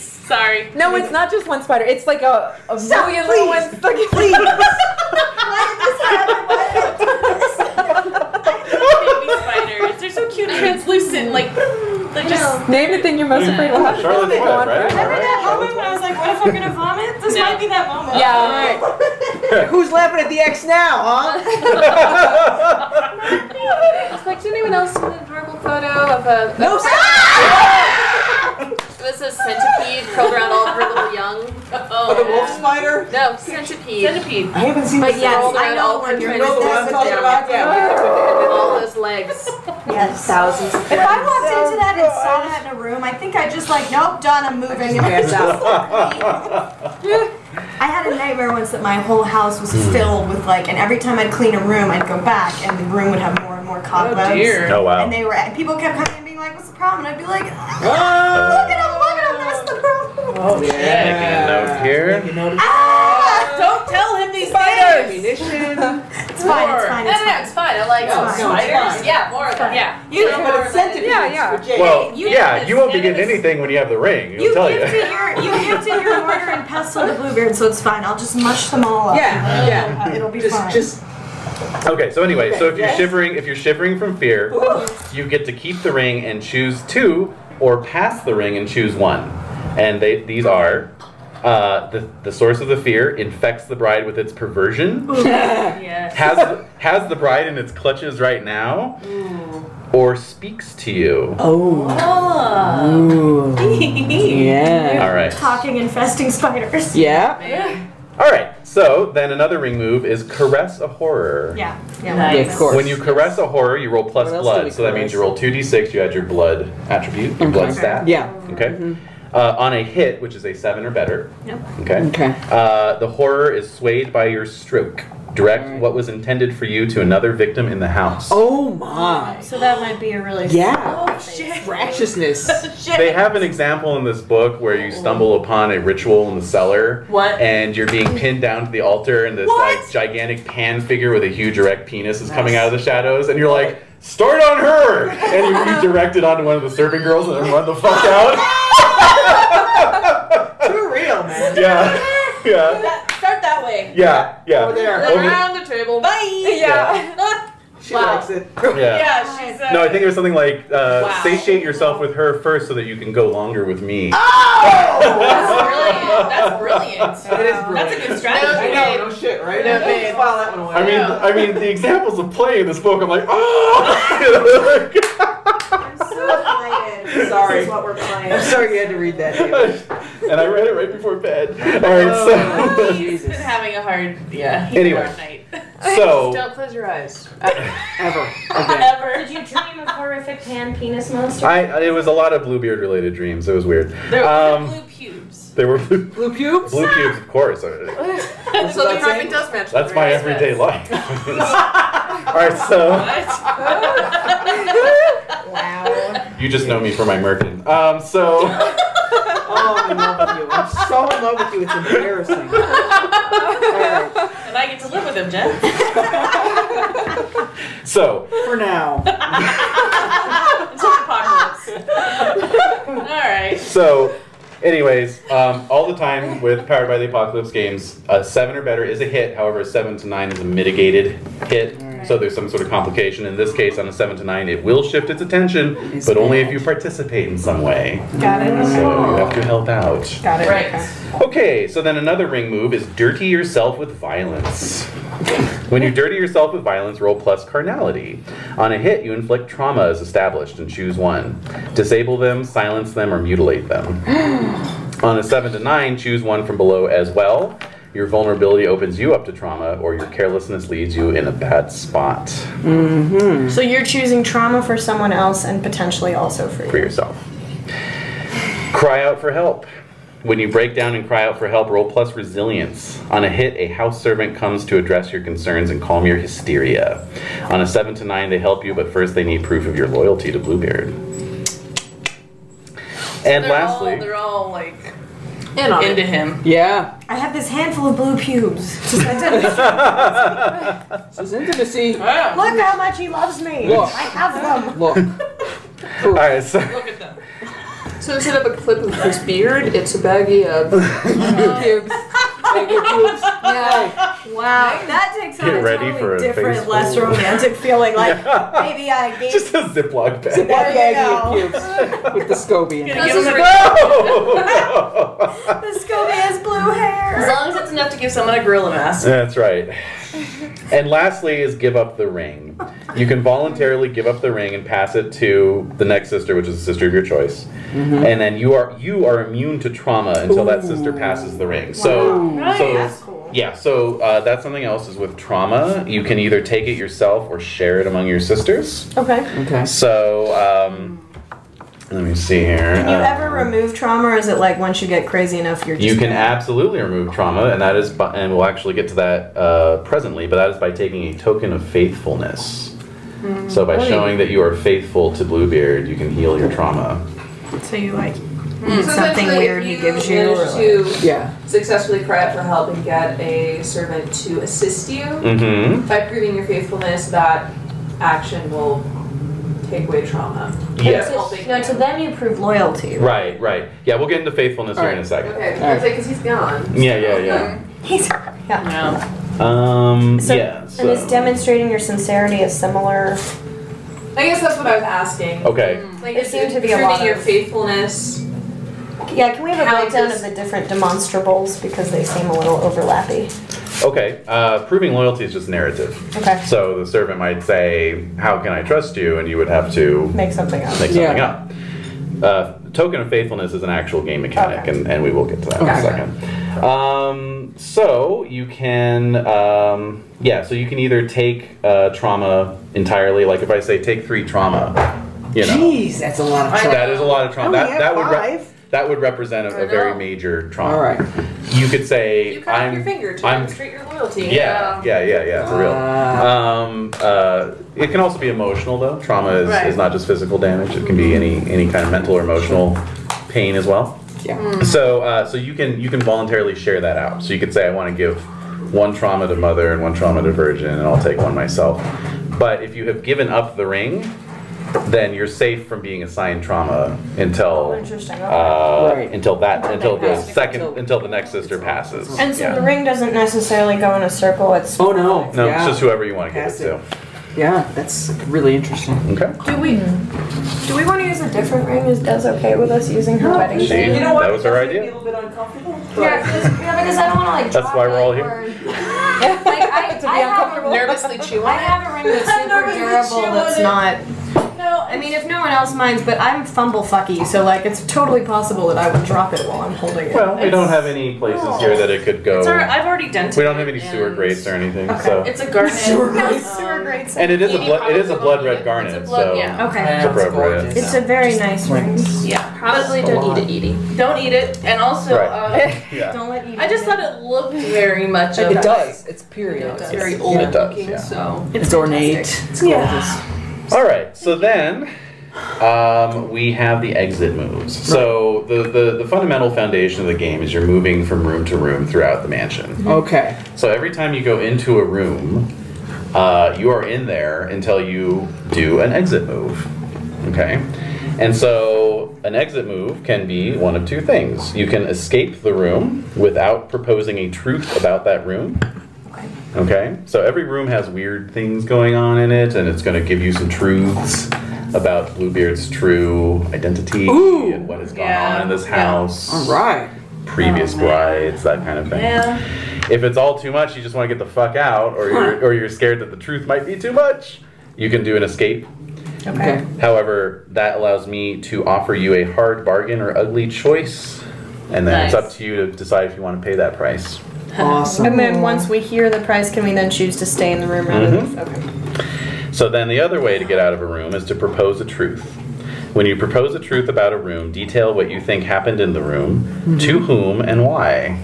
Sorry. No, it's not just one spider. It's like a million little ones. Please. Why did this happen? They're so cute and translucent, like they just name the thing you're most afraid of. Charlotte's Web, right? Remember that moment when I was like, what if I'm gonna vomit? This might be that moment. Yeah, right. Who's laughing at the X now, huh? I was like, did anyone else see an adorable photo of a It was a centipede curled around all of her little young. Oh, the wolf spider? No, centipede. Centipede. I haven't seen this at all. But yes, I know when you're talking about all those legs. Yes, thousands of legs. If I walked into that and saw that in a room, I think I'd just like, nope, done, I'm moving. I had a nightmare once that my whole house was filled with like, and every time I'd clean a room, I'd go back and the room would have more and more cobwebs. Oh, dear. Oh, wow. And people kept coming and being like, what's the problem? And I'd be like, look at him, that's the problem. Oh, yeah. Making a note here. Don't tell him these things. It's fine, it's fine. No, it's fine. I like spiders. Yeah, more of them. Yeah. You know, but it's centipede. Yeah. Well, you won't be getting anything when you have the ring. You'll tell you. You gifted your mortar and pestle to Bluebeard, so it's fine. I'll just mush them all up. Yeah. It'll be fine. Okay, so anyway, so if you're shivering from fear, you get to keep the ring and choose 2, or pass the ring and choose 1. And these are The source of the fear infects the bride with its perversion. Yes. Has the bride in its clutches right now. Ooh. Or speaks to you. Oh. Oh. Yeah. All right. Talking, infesting spiders. Yeah. Yeah. All right. So then another ring move is caress a horror. Yeah. Yeah. Nice. Of course. When you caress a horror, you roll plus blood. So that means you roll 2d6. You add your blood attribute, your blood stat. Yeah. Okay. Mm-hmm. On a hit, which is a 7 or better. Yep. Okay. Okay. The horror is swayed by your stroke. Direct what was intended for you to another victim in the house. Oh my! So that might be a really fractiousness. They have an example in this book where you stumble upon a ritual in the cellar. What? And you're being pinned down to the altar, and this like gigantic pan figure with a huge erect penis is coming out of the shadows, and you're like, "Start on her!" And you direct it onto one of the serving girls, and then run the fuck out. Too real, man. Yeah. Yeah. Start that way. Yeah. Yeah. Over there. Then around the table. Bye. Yeah. Yeah. She likes it. Yeah. Yeah, she's no, I think it was something like satiate yourself with her first so that you can go longer with me. Oh! That's brilliant. That's brilliant. It is brilliant. That's a good strategy. No shit, right? No, babe. File that one away. I mean the examples of play in this book, I'm like, oh! I'm so excited. Sorry. This is what we're playing. I'm sorry you had to read that. And I read it right before bed. Alright, so he's been having a hard hard night. So don't close your eyes. Ever. Okay. Ever. Did you dream of horrific pan penis monster? It was a lot of Bluebeard related dreams. It was weird. There were blue pubes. There were blue pubes? Blue pubes, of course. So the carpet does match. That's my everyday life. Alright, so wow. You just know me for my merkin. Oh, I'm in love with you. I'm so in love with you. It's embarrassing. And I get to live with him, Jen. So. For now. Until the apocalypse. All right. So, anyways, all the time with Powered by the Apocalypse games, a 7 or better is a hit. However, a 7 to 9 is a mitigated hit. Right. So there's some sort of complication. In this case, on a 7 to 9, it will shift its attention, but only if you participate in some way. Got it. So you have to help out. Got it. Right. Okay. So then another ring move is dirty yourself with violence. When you dirty yourself with violence, roll plus carnality. On a hit, you inflict trauma as established and choose one. Disable them, silence them, or mutilate them. On a 7 to 9, choose one from below as well. Your vulnerability opens you up to trauma, or your carelessness leaves you in a bad spot. Mm-hmm. So you're choosing trauma for someone else and potentially also for you. For yourself. Cry out for help. When you break down and cry out for help, roll plus resilience. On a hit, a house servant comes to address your concerns and calm your hysteria. On a 7 to 9, they help you, but first they need proof of your loyalty to Bluebeard. And lastly, they're all like into him. Yeah. I have this handful of blue pubes. This is intimacy. Yeah. Look how much he loves me. Look. I have them. Look. All right. So. Look at them. So instead of a clip of his beard, it's a baggie of blue pubes. Baggy pubes. Yeah. Wow. That takes on a totally different, less romantic feeling. Like maybe I gave just a Ziploc bag. Ziploc baggie of pubes with the SCOBY. The SCOBY has blue hair. As long as it's enough to give someone a gorilla mask. That's right. And lastly is give up the ring. You can voluntarily give up the ring and pass it to the next sister, which is the sister of your choice. Mm-hmm. And then you are immune to trauma until that sister passes the ring. Wow. So that's cool. Yeah, so that's something else is with trauma. You can either take it yourself or share it among your sisters. Okay. Okay. So let me see here. Can you ever remove trauma, or is it like once you get crazy enough, you're just... You can absolutely remove trauma, and that is, and we'll actually get to that presently, but that is by taking a token of faithfulness. Mm. So by showing that you are faithful to Bluebeard, you can heal your trauma. So you like something weird he gives you, or like, successfully cry out for help and get a servant to assist you by proving your faithfulness. That action will take away trauma. Yes. No, to them you prove loyalty. Right, right. Yeah, we'll get into faithfulness here in a second. Okay, because he's gone. So. Yeah. He's gone. Yeah. So. And is demonstrating your sincerity a similar... I guess that's what I was asking. Okay. Like, it seemed to be a lot of... your faithfulness Yeah, can we have a breakdown of the different demonstrables, because they seem a little overlappy? Okay, proving loyalty is just narrative. Okay. So the servant might say, how can I trust you? And you would have to... make something up. Make something up. Token of faithfulness is an actual game mechanic, and we will get to that in a second. So you can, so you can either take trauma entirely. Like if I say take 3 trauma, you know. Jeez, that's a lot of trauma. That is a lot of trauma. That would represent a very major trauma. All right. You could say, you cut off your finger to demonstrate your loyalty. Yeah, for real. It can also be emotional, though. Trauma is not just physical damage. It can be any kind of mental or emotional pain as well. Yeah. Mm. So so you can voluntarily share that out. So you could say, I want to give 1 trauma to Mother and 1 trauma to Virgin, and I'll take 1 myself. But if you have given up the ring, then you're safe from being assigned trauma until the next sister passes. And so the ring doesn't necessarily go in a circle. It's it's just whoever you want to give it to. Yeah, that's really interesting. Okay. Do we want to use a different ring? Is Des okay with us using her wedding ring? You know what? That was her idea. A little bit uncomfortable. Yeah, because I don't want to that's why we're all here. I have a ring that's super durable. That's not. No, I mean, if no one else minds, but I'm fumblefucky, so like it's totally possible that I would drop it while I'm holding it. Well, we don't have any places here that it could go. I've already done it. We don't have any sewer grates or anything, so it's a garnet. Sewer grates. And it is a blood red garnet, so it's appropriate. It's a very nice ring. Yeah, probably don't eat it, Edie. Don't eat it, and also don't let Edie. I just thought it looked very much. It does. It's period. It's very old looking, so it's ornate. It's gorgeous. All right, so then we have the exit moves. So the fundamental foundation of the game is you're moving from room to room throughout the mansion. Okay. So every time you go into a room, you are in there until you do an exit move. Okay? And so an exit move can be one of 2 things. You can escape the room without proposing a truth about that room. Okay, so every room has weird things going on in it, and it's going to give you some truths about Bluebeard's true identity and what has gone on in this house. All right. Previous brides, that kind of thing. Yeah. If it's all too much, you just want to get the fuck out, or you're scared that the truth might be too much, you can do an escape. Okay. However, that allows me to offer you a hard bargain or ugly choice, and then it's up to you to decide if you want to pay that price. Awesome. And then once we hear the price, can we then choose to stay in the room rather than... Okay. So then the other way to get out of a room is to propose a truth. When you propose a truth about a room, detail what you think happened in the room, to whom, and why.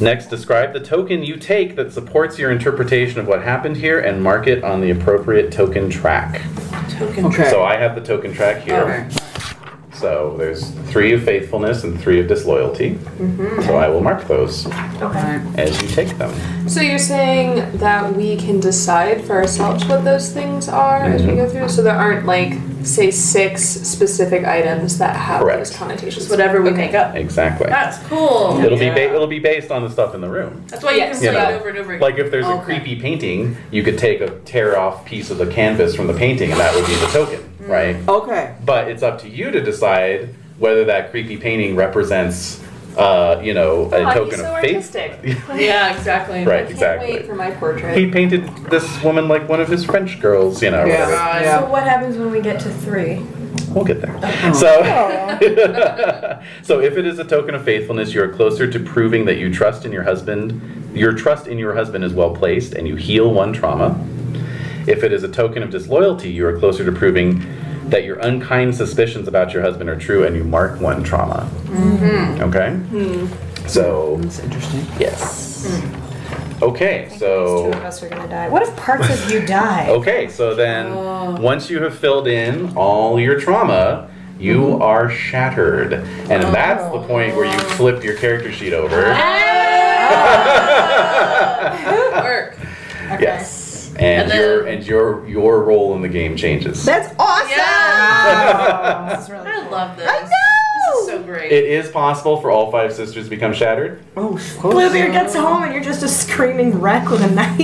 Next, describe the token you take that supports your interpretation of what happened here and mark it on the appropriate token track. So I have the token track here. So there's 3 of faithfulness and 3 of disloyalty. So I will mark those as you take them. So you're saying that we can decide for ourselves what those things are as we go through? So there aren't, like, say 6 specific items that have those connotations, whatever we make up. Exactly. That's cool. It'll it'll be based on the stuff in the room. That's why you can play it over and over again. Like if there's a creepy painting, you could take a tear-off piece of the canvas from the painting and that would be the token. Right. Okay. But it's up to you to decide whether that creepy painting represents, a token of faith. Yeah, exactly. Right. I can't wait for my portrait. He painted this woman like one of his French girls, you know. Yeah. So what happens when we get to 3? We'll get there. So if it is a token of faithfulness, you are closer to proving that you trust in your husband. Your trust in your husband is well placed, and you heal 1 trauma. If it is a token of disloyalty, you are closer to proving that your unkind suspicions about your husband are true, and you mark 1 trauma. Okay? So... That's interesting. Yes. Okay, so... These 2 of us are going to die. What if parts of you die? Okay, so then once you have filled in all your trauma, you are shattered. And that's the point where you flip your character sheet over. Good work. Okay. Yes. And your role in the game changes. That's awesome! Yeah. This is really cool. I love this. I know! This is so great. It is possible for all 5 sisters to become shattered. Bluebeard gets home and you're just a screaming wreck with a knife.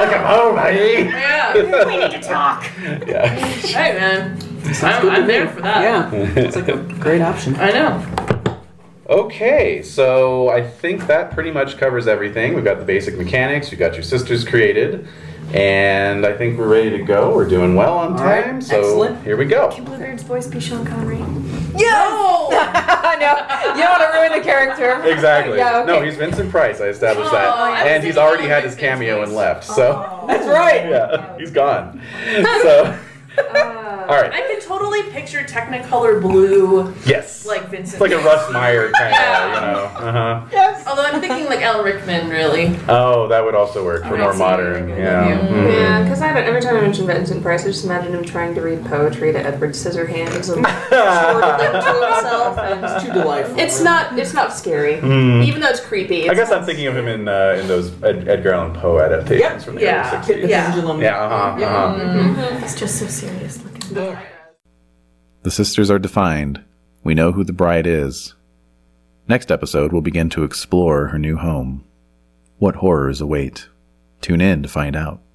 Look, I'm home, honey. Yeah. We need to talk. Yeah. Hey, man. I'm there for that. Yeah. It's like a great option. I know. Okay, so I think that pretty much covers everything. We've got the basic mechanics. We've got your sisters created. And I think we're ready to go. We're doing well on time, right. So excellent. Here we go. Can Bluebeard's voice be Sean Connery? Yo! No, you don't want to ruin the character. Exactly. Yeah, okay. No, he's Vincent Price. I established that, and he's already had his cameo and left. So that's right. Yeah, he's gone. So. All right. I can totally picture Technicolor blue. Yes. Like Vincent. It's like a Russ Meyer kind of, you know. Yes. Although I'm thinking like Alan Rickman, really. Oh, that would also work for more modern. Yeah. Because every time I mention Vincent Price, I just imagine him trying to read poetry to Edward Scissorhands and to himself. And it's too delightful. It's not scary, even though it's creepy. It's I guess I'm thinking of him in those Edgar Allen Poe adaptations from the early '60s. Yeah. It's just so serious. The sisters are defined. We know who the bride is. Next episode, we'll begin to explore her new home. What horrors await? Tune in to find out.